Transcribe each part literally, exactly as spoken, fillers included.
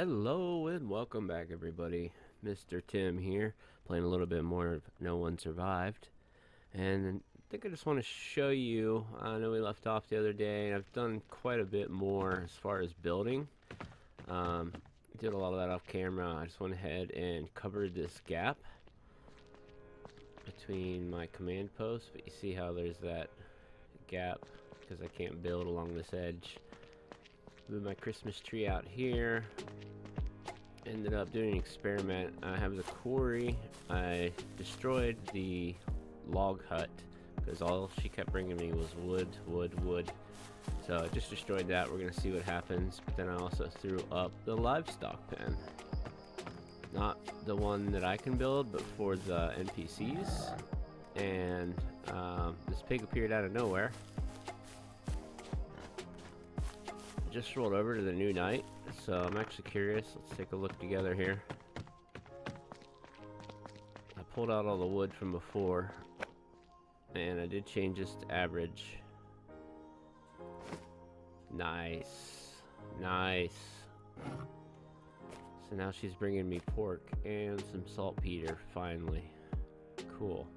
Hello and welcome back, everybody. Mister Tim here, playing a little bit more of No One Survived. And I think I just want to show you, I know we left off the other day, and I've done quite a bit more as far as building. Um, did a lot of that off camera. I just went ahead and covered this gap between my command posts, but you see how there's that gap because I can't build along this edge. Move my Christmas tree out here. Ended up doing an experiment. I have the quarry. I destroyed the log hut because all she kept bringing me was wood, wood, wood. So I just destroyed that. We're gonna see what happens. But then I also threw up the livestock pen. Not the one that I can build, but for the N P Cs. And um, this pig appeared out of nowhere. Just rolled over to the new night, so I'm actually curious. Let's take a look together here. I pulled out all the wood from before, and I did change this to average. Nice, nice. So now she's bringing me pork and some saltpeter finally. Cool.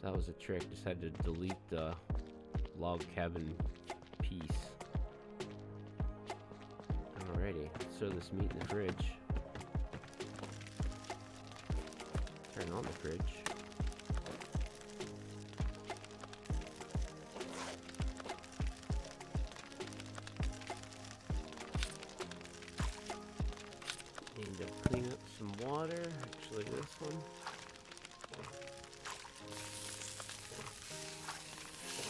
So that was a trick. Just had to delete the log cabin piece. Alrighty, let's throw this meat in the fridge. Turn on the fridge. Need to clean up some water. Actually, this one.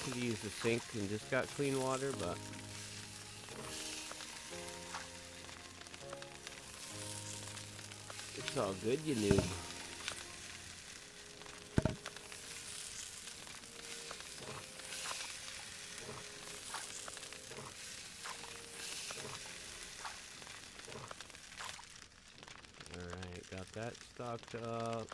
Could use the sink and just got clean water, but. It's all good, you noob. Alright, got that stocked up.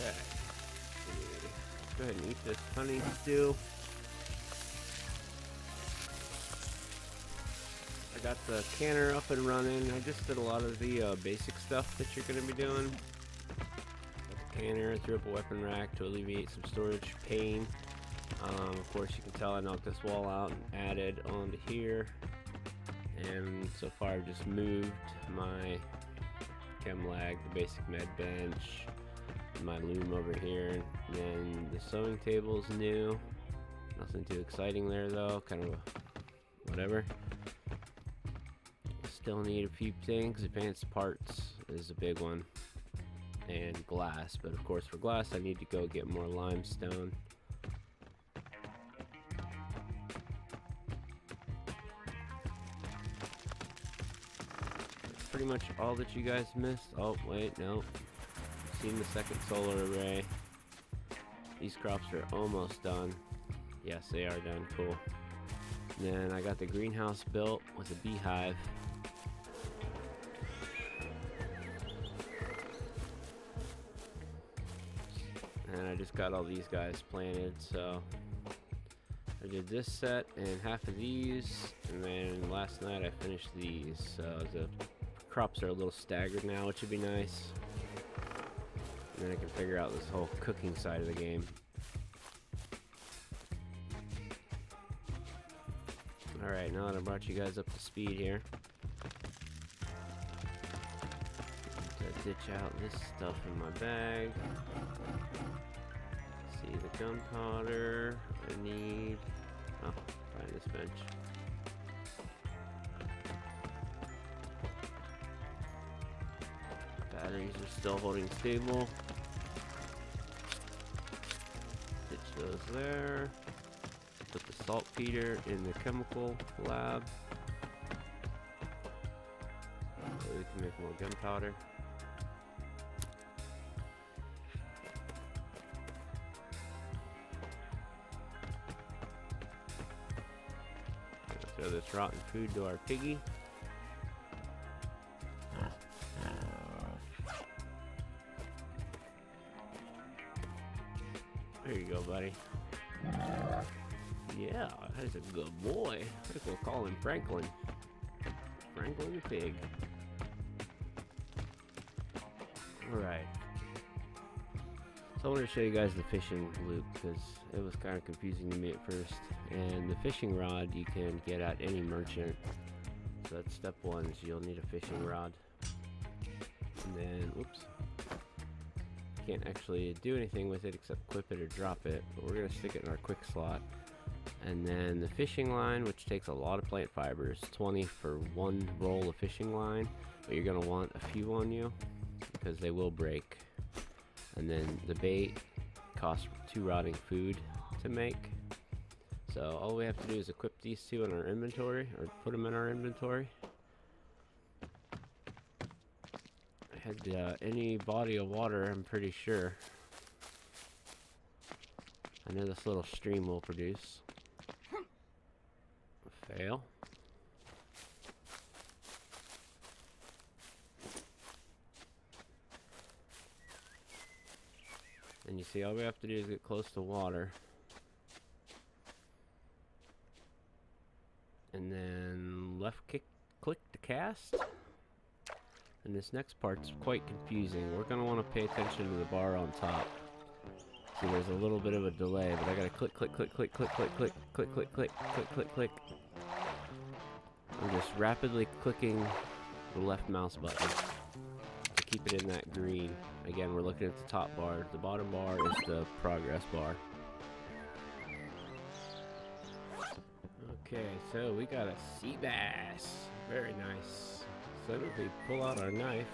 Okay, go ahead and eat this honey stew. I got the canner up and running. I just did a lot of the uh, basic stuff that you're going to be doing. Got the canner, threw up a weapon rack to alleviate some storage pain. Um, of course, you can tell I knocked this wall out and added onto here. And so far, I've just moved my chem lag, the basic med bench, my loom over here, and then the sewing table's new. Nothing too exciting there though, kind of a whatever. Still need a few things. Advanced parts is a big one, and glass, but of course for glass I need to go get more limestone. That's pretty much all that you guys missed. Oh wait, no. Seen the second solar array. These crops are almost done. Yes, they are done. Cool. And then I got the greenhouse built with a beehive. And I just got all these guys planted. So I did this set and half of these. And then last night I finished these. So the crops are a little staggered now, which would be nice. And then I can figure out this whole cooking side of the game. Alright, now that I brought you guys up to speed here, to ditch out this stuff in my bag. See the gunpowder I need. Oh, find this bench. Batteries are still holding stable. Goes there. Put the saltpeter in the chemical lab. So we can make more gunpowder. Throw this rotten food to our piggy. There you go, buddy. Yeah, that is a good boy. I think we'll call him Franklin. Franklin Pig. Alright. So I want to show you guys the fishing loop because it was kind of confusing to me at first. And the fishing rod you can get at any merchant. So that's step one, is you'll need a fishing rod. And then, whoops. Can't actually do anything with it except clip it or drop it, but we're gonna stick it in our quick slot. And then the fishing line, which takes a lot of plant fibers, twenty for one roll of fishing line, but you're gonna want a few on you because they will break. And then the bait costs two rotting food to make, so all we have to do is equip these two in our inventory, or put them in our inventory. Had uh, any body of water, I'm pretty sure. I know this little stream will produce. Fail. And you see, all we have to do is get close to water. And then left kick, click to cast. And this next part's quite confusing. We're going to want to pay attention to the bar on top. See, there's a little bit of a delay, but I got to click, click, click, click, click, click, click, click, click, click, click, click, click. I'm just rapidly clicking the left mouse button to keep it in that green. Again, we're looking at the top bar. The bottom bar is the progress bar. Okay, so we got a sea bass. Very nice. So if we pull out our knife,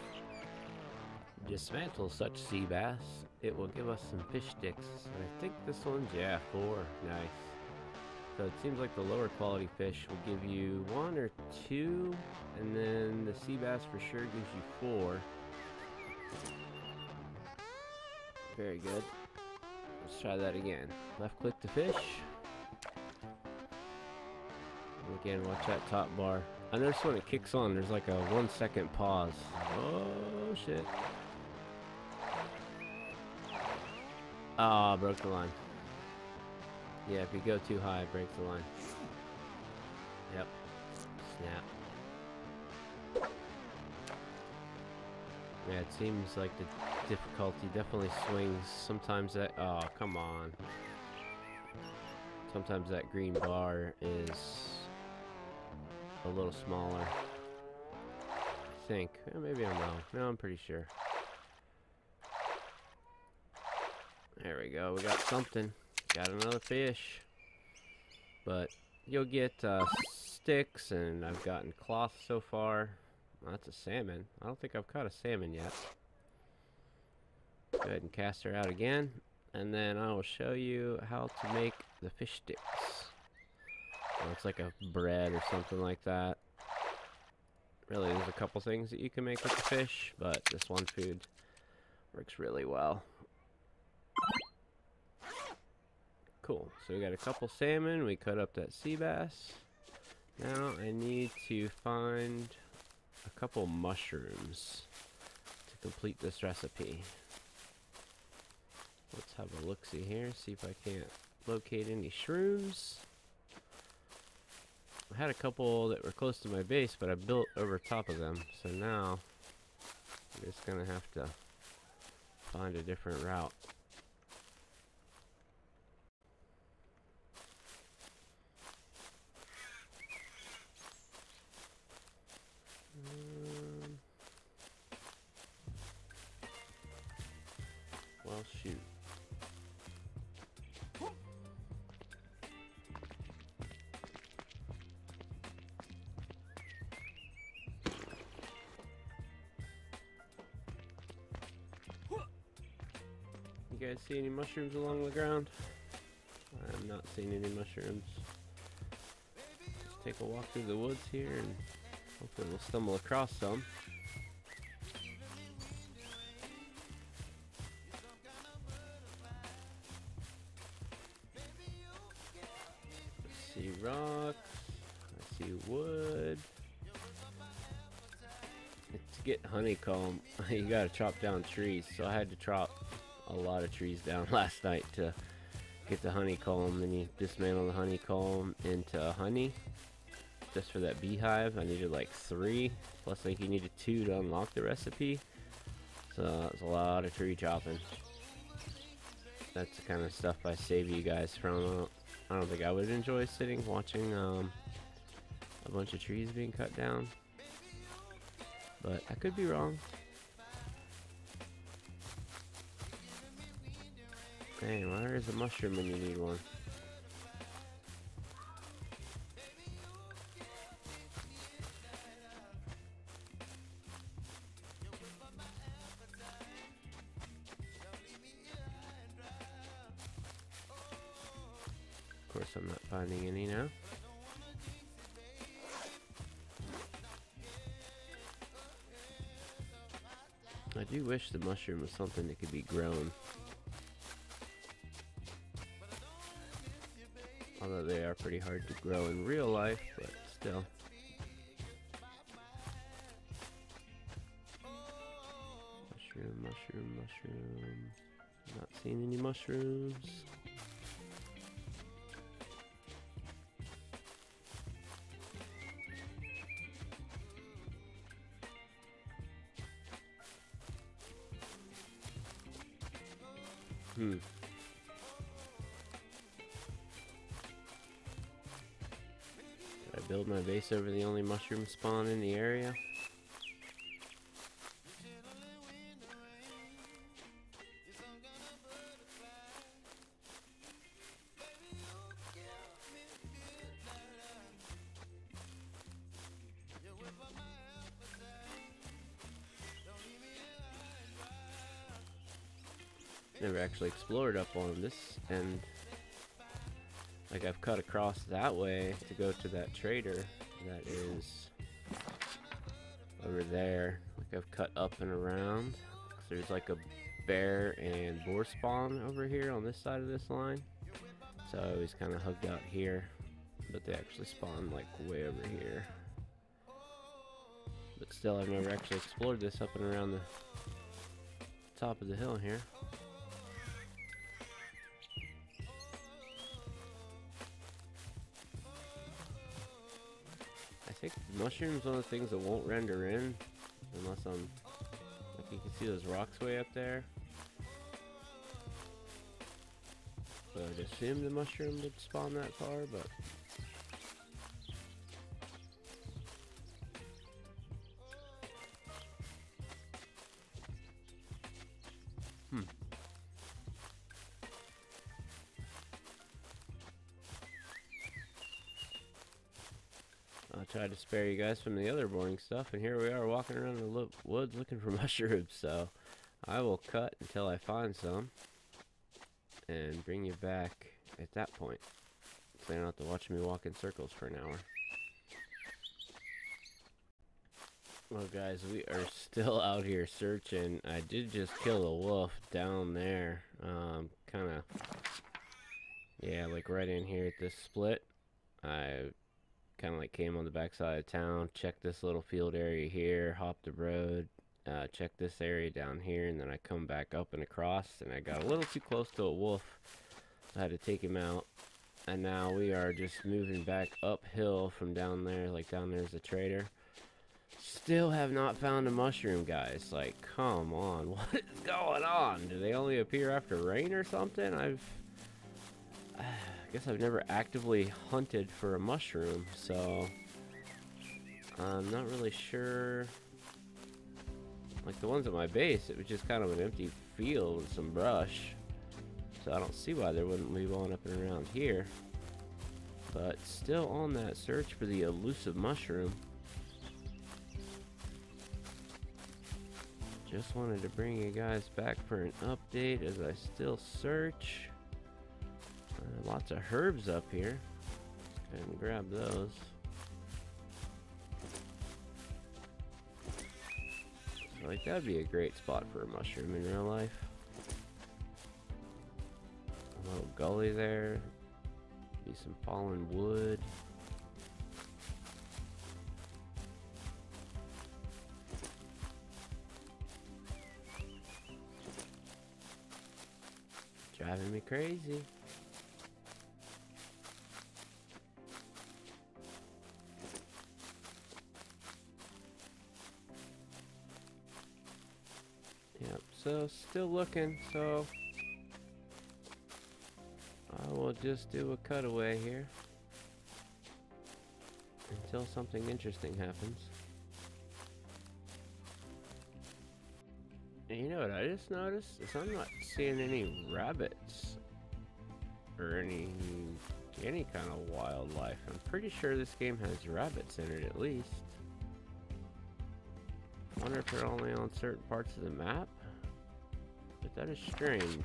dismantle such sea bass, it will give us some fish sticks. And I think this one's, yeah, four. Nice. So it seems like the lower quality fish will give you one or two, and then the sea bass for sure gives you four. Very good. Let's try that again. Left click to fish. And again, watch that top bar. I notice when it kicks on, there's like a one second pause. Oh shit. Ah, oh, broke the line. Yeah, if you go too high, it breaks the line. Yep. Snap. Yeah, it seems like the difficulty definitely swings. Sometimes that, oh, come on. Sometimes that green bar is a little smaller, I think. Yeah, maybe I'm wrong. No, I'm pretty sure. There we go. We got something. Got another fish. But you'll get uh, sticks, and I've gotten cloth so far. Well, that's a salmon. I don't think I've caught a salmon yet. Go ahead and cast her out again, and then I will show you how to make the fish sticks. Or it's like a bread or something like that. Really, there's a couple things that you can make with the fish, but this one food works really well. Cool. So we got a couple salmon. We cut up that sea bass. Now I need to find a couple mushrooms to complete this recipe. Let's have a look-see here. See if I can't locate any shrooms. I had a couple that were close to my base, but I built over top of them. So now, I'm just going to have to find a different route. Um, well, shoot. You guys see any mushrooms along the ground? I'm not seeing any mushrooms. Let's take a walk through the woods here and hopefully we'll stumble across some. Sea rocks. I see wood. To get honeycomb, you gotta chop down trees. So I had to chop a lot of trees down last night to get the honeycomb. Then you dismantle the honeycomb into honey. Just for that beehive, I needed like three. Plus, like you needed two to unlock the recipe. So it's a lot of tree chopping. That's the kind of stuff I save you guys from. I don't think I would enjoy sitting watching um, a bunch of trees being cut down. But I could be wrong. Dang, where is a mushroom when you need one? Of course, I'm not finding any now. I do wish the mushroom was something that could be grown. Although they are pretty hard to grow in real life, but still. Mushroom, mushroom, mushroom. Not seeing any mushrooms. Hmm. Did I build my base over the only mushroom spawn in the area? Never actually explored up on this end. Like, I've cut across that way to go to that trader that is over there. Like, I've cut up and around. There's like a bear and boar spawn over here on this side of this line. So I always kind of hugged out here. But they actually spawn like way over here. But still, I've never actually explored this up and around the top of the hill here. I think mushrooms are one of the things that won't render in unless I'm like you can see those rocks way up there. So I'd assume the mushroom would spawn that far, but hmm. I'll try to spare you guys from the other boring stuff, and here we are walking around the lo woods looking for mushrooms, so I will cut until I find some and bring you back at that point, so you don't have to watch me walk in circles for an hour. Well guys, we are still out here searching. I did just kill a wolf down there, um, kinda, yeah, like right in here at this split. I kind of like came on the backside of town, checked this little field area here, hopped the road, uh, checked this area down here, and then I come back up and across, and I got a little too close to a wolf, so I had to take him out. And now we are just moving back uphill from down there. Like down there's a trader. Still have not found a mushroom, guys. Like, come on, what is going on? Do they only appear after rain or something? I've I guess I've never actively hunted for a mushroom, so I'm not really sure. Like the ones at my base, it was just kind of an empty field with some brush, so I don't see why there wouldn't be one up and around here. But still on that search for the elusive mushroom. Just wanted to bring you guys back for an update as I still search. Uh, lots of herbs up here. Go ahead and grab those. So, like, that'd be a great spot for a mushroom in real life. A little gully there. Be some fallen wood. driving me crazy. Yep, so still looking, so I will just do a cutaway here until something interesting happens. And you know what I just noticed is I'm not seeing any rabbits or any any kind of wildlife. I'm pretty sure this game has rabbits in it at least. I wonder if they're only on certain parts of the map. But that is strange.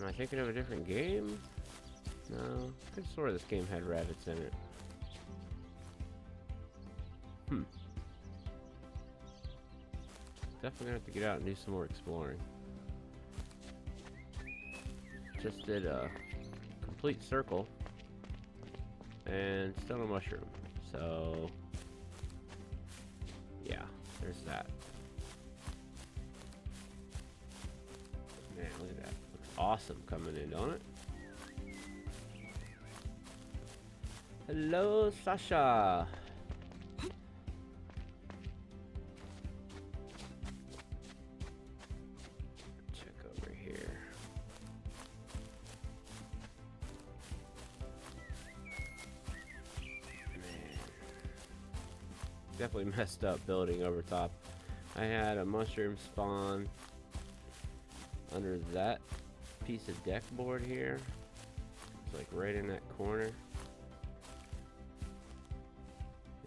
Am I thinking of a different game? No, I could have sworn this game had rabbits in it. Hmm. Definitely gonna have to get out and do some more exploring. Just did a complete circle and still no mushroom. So yeah, there's that. Man, look at that. Looks awesome coming in, don't it? Hello, Sasha. Definitely messed up building over top. I had a mushroom spawn under that piece of deck board here. It's like right in that corner.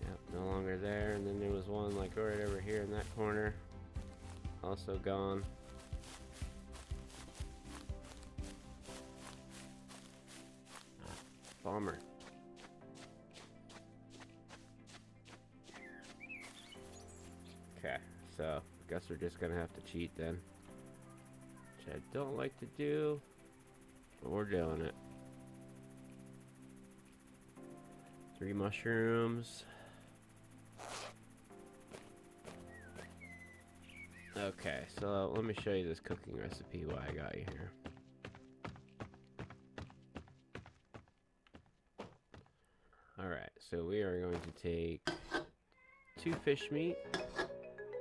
Yep, no longer there. And then there was one like right over here in that corner. Also gone. Bummer. So, I guess we're just gonna have to cheat then. Which I don't like to do, but we're doing it. Three mushrooms. Okay, so let me show you this cooking recipe why I got you here. Alright, so we are going to take two fish meat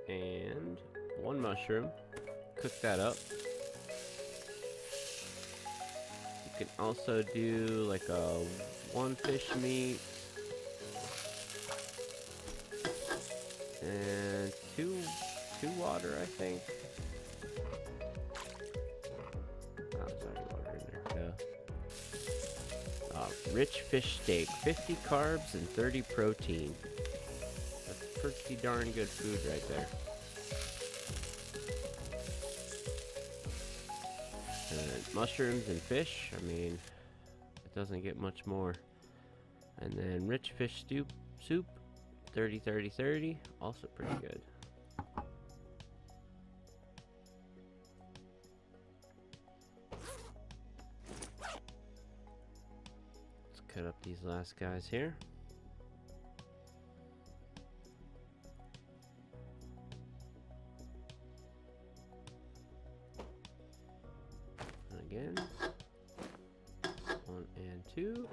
and one mushroom, cook that up. You can also do like a one fish meat and two two water, I think. Oh, there's already water in there. No. Uh, rich fish steak, fifty carbs and thirty protein. Pretty darn good food right there. And mushrooms and fish, I mean, it doesn't get much more. And then rich fish stew soup, thirty thirty thirty, also pretty good. Let's cut up these last guys here. Again, one and two. I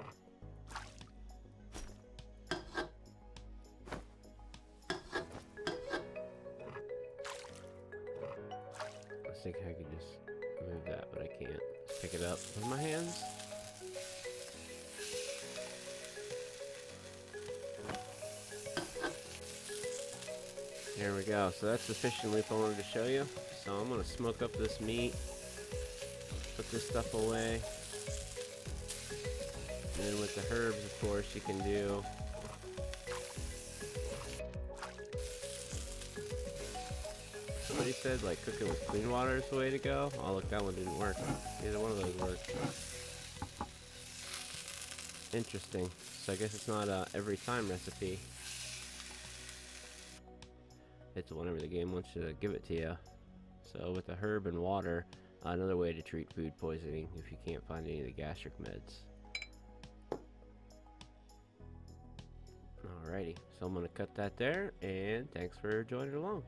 think I could just move that, but I can't. Let's pick it up with my hands. There we go. So that's the fishing loop I wanted to show you. So I'm gonna smoke up this meat. Put this stuff away, and then with the herbs, of course, you can do somebody said like cooking with clean water is the way to go. Oh look, that one didn't work. Neither one of those worked. Interesting. So I guess it's not a every time recipe, it's whenever the game wants to give it to you. So with the herb and water, another way to treat food poisoning if you can't find any of the gastric meds. Alrighty, so I'm gonna cut that there, and thanks for joining along.